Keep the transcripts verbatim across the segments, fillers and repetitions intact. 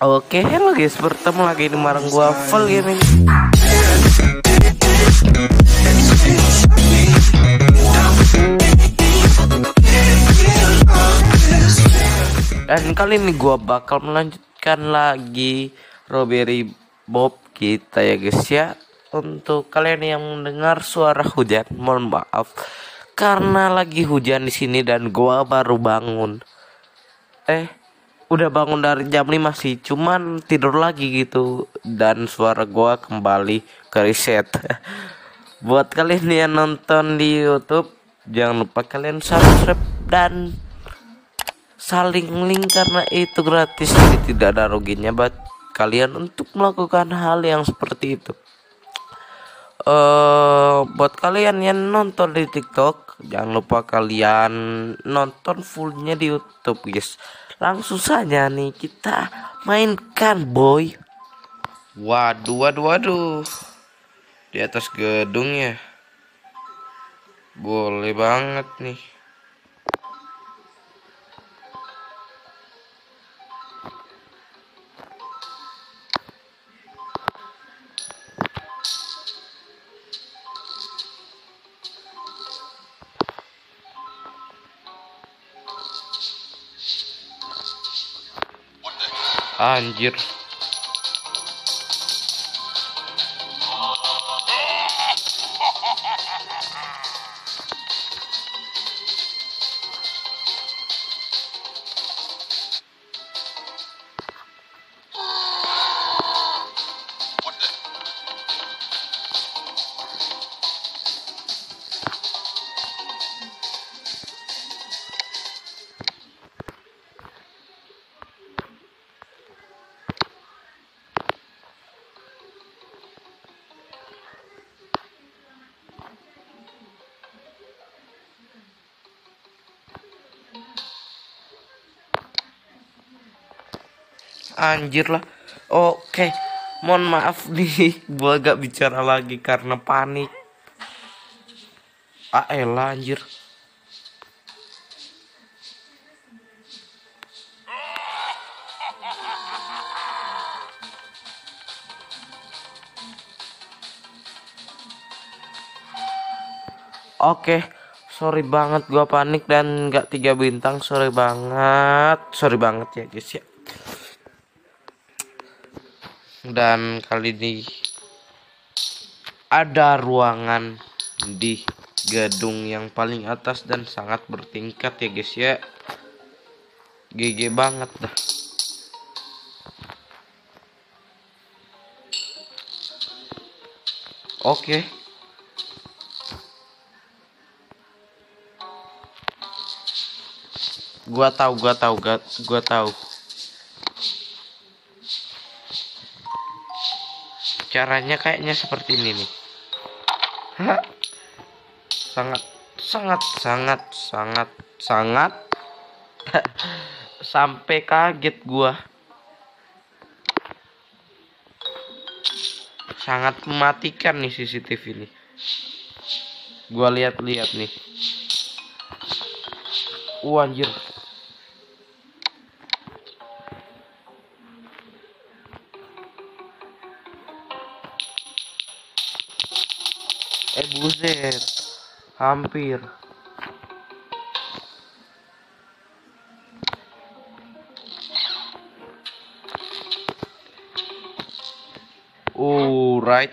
Oke, hello guys, bertemu lagi di Marang gua Fael Gaming. Dan kali ini gua bakal melanjutkan lagi Robbery Bob kita ya guys ya. Untuk kalian yang mendengar suara hujan, mohon maaf karena lagi hujan di sini dan gua baru bangun. Eh, udah bangun dari jam lima sih, cuman tidur lagi gitu dan suara gua kembali ke reset. Buat kalian yang nonton di YouTube, jangan lupa kalian subscribe dan saling link karena itu gratis, jadi tidak ada ruginya buat kalian untuk melakukan hal yang seperti itu. Uh, buat kalian yang nonton di TikTok, jangan lupa kalian nonton fullnya di YouTube guys. Langsung saja nih kita mainkan boy. Waduh waduh waduh, di atas gedung ya, boleh banget nih. Anjir, anjir lah. Oke, mohon maaf nih, gua gak bicara lagi karena panik. Ah elah anjir. Oke, sorry banget gua panik dan gak tiga bintang, sorry banget. Sorry banget ya guys ya. Dan kali ini ada ruangan di gedung yang paling atas dan sangat bertingkat ya guys ya. G G banget dah. Oke. Gua tahu, gua tahu, gua, gua tahu. Caranya kayaknya seperti ini nih. Hah? Sangat sangat sangat sangat sangat sampai kaget gua. Sangat mematikan nih C C T V ini. Gua lihat-lihat nih. Uh, anjir. Eh buset, hampir. Oh right.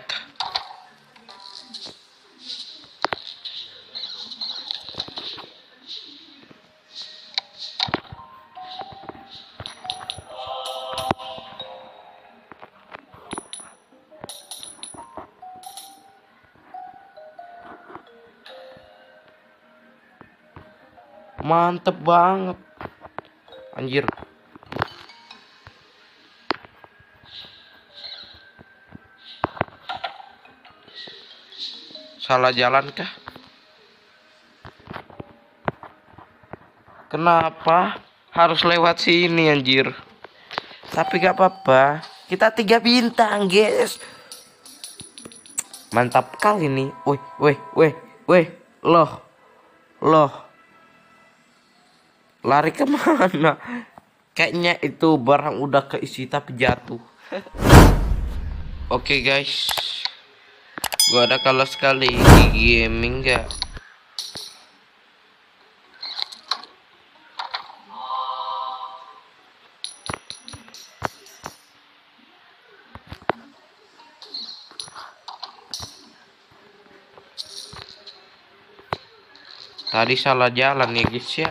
Mantep banget. Anjir. Salah jalan kah? Kenapa harus lewat sini anjir? Tapi gak apa-apa, kita tiga bintang guys. Mantap kali nih. Weh weh weh weh. Loh Loh lari kemana? Kayaknya itu barang udah keisi tapi jatuh. Oke okay, guys, gua ada kalah sekali gaming gak. Tadi salah jalan ya guys ya.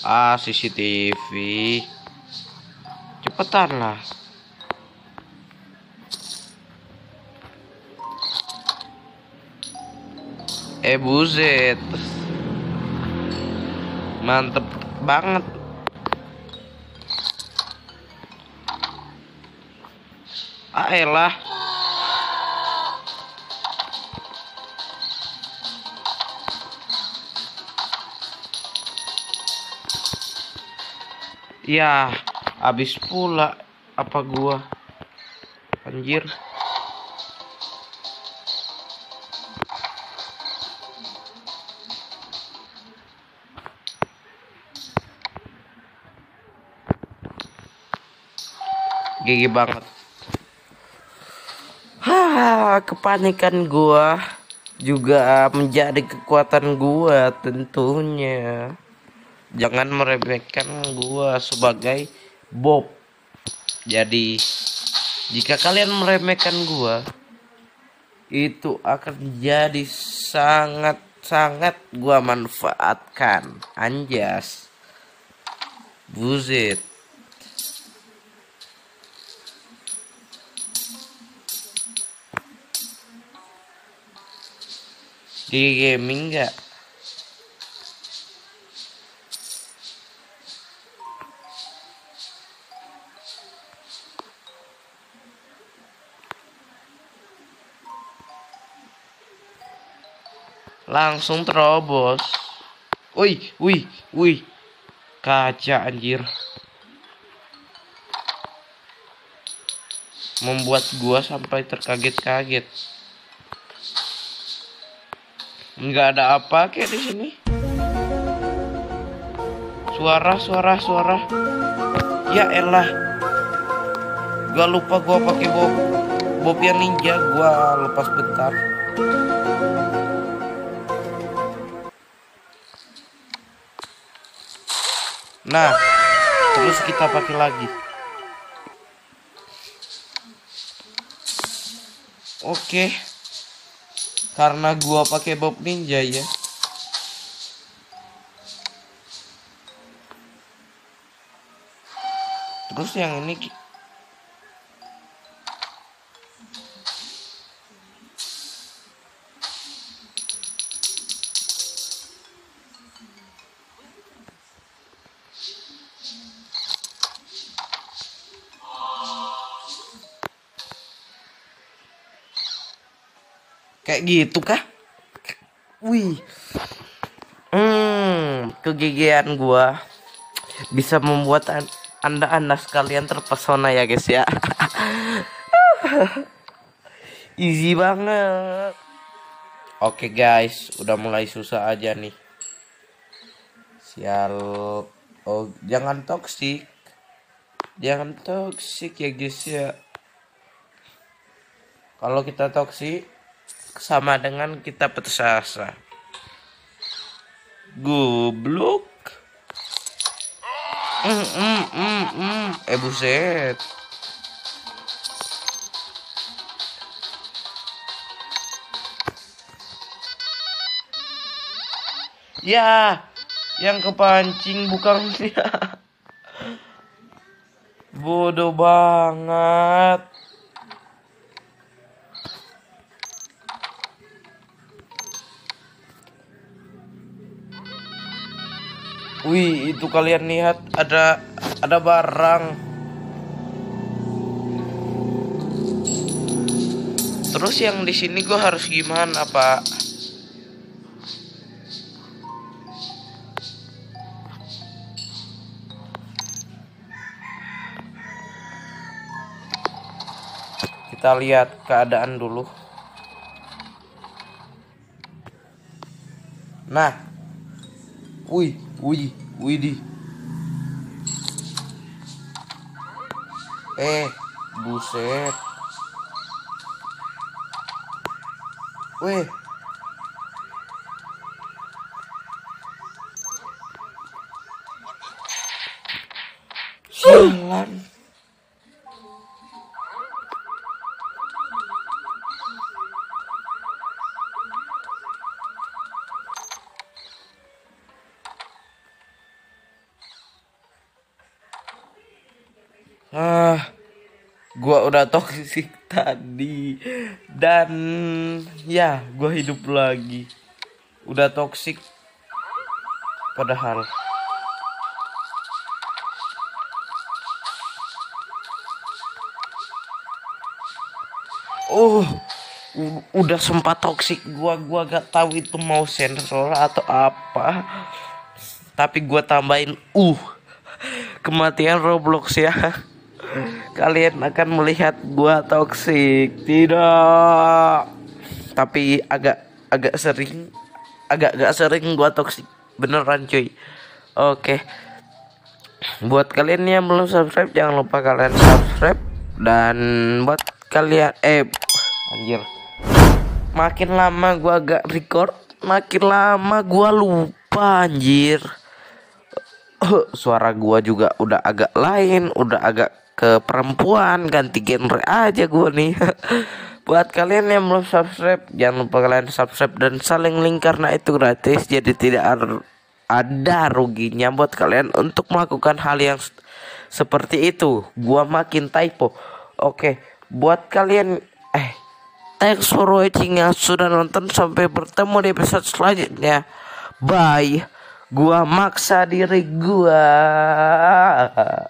Ah, C C T V. Cepetan lah. Eh buset. Mantep banget. Ah elah. Ya, habis pula apa gua? Anjir. Gigi banget. Hah, kepanikan gua juga menjadi kekuatan gua tentunya. Jangan meremehkan gua sebagai Bob. Jadi jika kalian meremehkan gua, itu akan jadi sangat-sangat gua manfaatkan. Anjas. Buset. Di gaming enggak? Langsung terobos. Wih, wih, wih. Kaca anjir. Membuat gua sampai terkaget-kaget. Enggak ada apa kayak di sini. Suara, suara, suara. Ya elah. Gua lupa gua pakai bob. Bob yang ninja gua lepas bentar. Nah, terus kita pakai lagi. Oke. Karena gua pakai Bob Ninja ya. Terus yang ini kayak gitu kah? Wih, hmm, kegigihan gua bisa membuat an anda-anda sekalian terpesona ya guys ya. Easy banget. Oke okay, guys, udah mulai susah aja nih. Sial, oh jangan toksik, jangan toksik ya guys ya. Kalau kita toksik sama dengan kita putus asa. Goblok. Mm, mm, mm, mm. Eh buset. Ya, yang kepancing bukan dia. Bodoh banget. Wih, itu kalian lihat ada ada barang. Terus yang di sini gue harus gimana, Pak? Kita lihat keadaan dulu. Nah. Wih, wih, wih. Eh, buset. Wih. Jalan. Ah, gua udah toksik tadi dan ya gua hidup lagi. Udah toksik padahal. Oh, udah sempat toksik gua, gua gak tahu itu mau sensor atau apa. Tapi gua tambahin uh kematian Roblox ya. Kalian akan melihat gua toksik. Tidak. Tapi agak agak sering agak gak sering gua toksik beneran cuy. Oke. Buat kalian yang belum subscribe jangan lupa kalian subscribe, dan buat kalian eh anjir. Makin lama gua agak record, makin lama gua lupa anjir. Suara gua juga udah agak lain, udah agak ke perempuan, ganti genre aja gue nih. Buat kalian yang belum subscribe jangan lupa kalian subscribe dan saling link karena itu gratis, jadi tidak ada ruginya buat kalian untuk melakukan hal yang seperti itu. Gua makin typo. Oke, buat kalian eh thanks for watching yang sudah nonton, sampai bertemu di episode selanjutnya. Bye. Gua maksa diri gua.